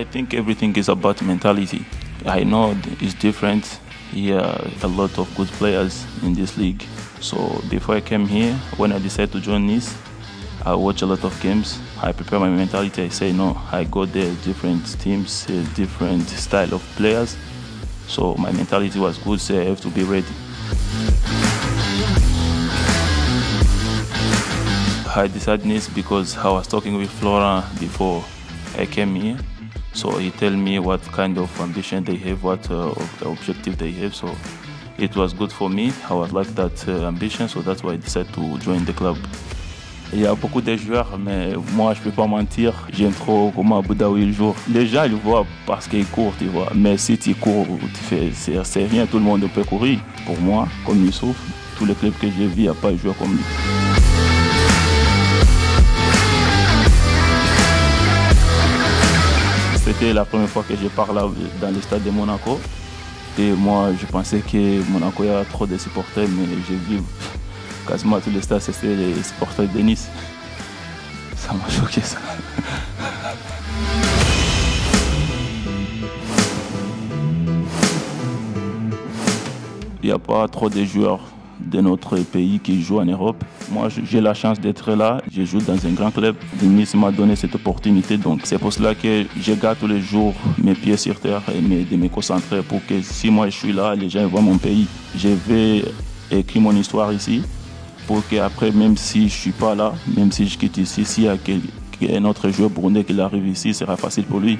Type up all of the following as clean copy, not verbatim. I think everything is about mentality. I know it's different. Here a lot of good players in this league. So before I came here, when I decided to join Nice, I watch a lot of games. I prepare my mentality. I say no, I go there, different teams, different style of players. So my mentality was good. So I have to be ready. I decided Nice because I was talking with Flora before I came here. So he tell me what kind of ambition they have, what objective they have. So it was good for me. I was like that ambition, so that's why I decided to join the club. Il y a beaucoup de joueurs, mais moi je peux pas mentir, j'aime trop comment Aboudaoui joue. Les gens le voient parce qu'il court, tu vois. Mais si tu cours, c'est rien, tout le monde peut courir. Pour moi, comme Youssouf, tous les clubs que j'ai vus, il n'y a pas de joueur comme lui. C'était la première fois que je parlais dans le stade de Monaco. Et moi, je pensais que Monaco, il y a trop de supporters, mais j'ai vu quasiment tous les stades, c'était les supporters de Nice. Ça m'a choqué, ça. Il n'y a pas trop de joueurs de notre pays qui jouent en Europe. Moi, j'ai la chance d'être là. Je joue dans un grand club. Denis m'a donné cette opportunité. Donc, c'est pour cela que je garde tous les jours mes pieds sur terre et de me concentrer pour que si moi je suis là, les gens voient mon pays. Je vais écrire mon histoire ici pour qu'après, même si je ne suis pas là, même si je quitte ici, s'il y a un autre joueur burundais qui arrive ici, ce sera facile pour lui.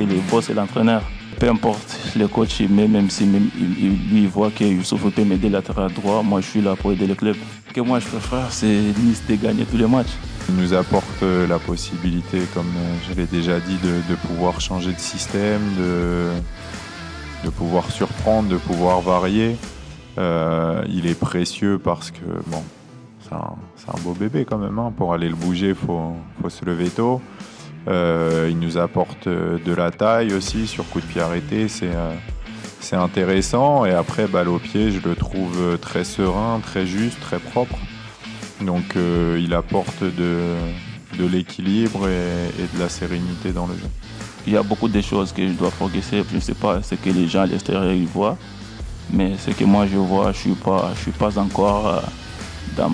Et le boss est l'entraîneur. Peu importe le coach, même si lui voit que Youssouf peut m'aider latéral droit, moi je suis là pour aider le club. Ce que moi je préfère, c'est Nice de gagner tous les matchs. Il nous apporte la possibilité, comme je l'ai déjà dit, de pouvoir changer de système, de pouvoir surprendre, de pouvoir varier. Il est précieux parce que bon, c'est un beau bébé quand même. Hein. Pour aller le bouger, il faut se lever tôt. Il nous apporte de la taille aussi sur coup de pied arrêté, c'est intéressant. Et après, balle au pied, je le trouve très serein, très juste, très propre. Donc il apporte de l'équilibre et de la sérénité dans le jeu. Il y a beaucoup de choses que je dois progresser. Je ne sais pas ce que les gens à l'extérieur voient, mais ce que moi je vois, je suis pas encore dans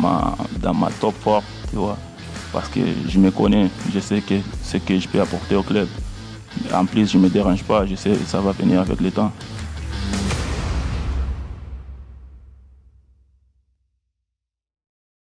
ma top forme, tu vois. Parce que je me connais, je sais que ce que je peux apporter au club. En plus, je ne me dérange pas, je sais que ça va venir avec le temps.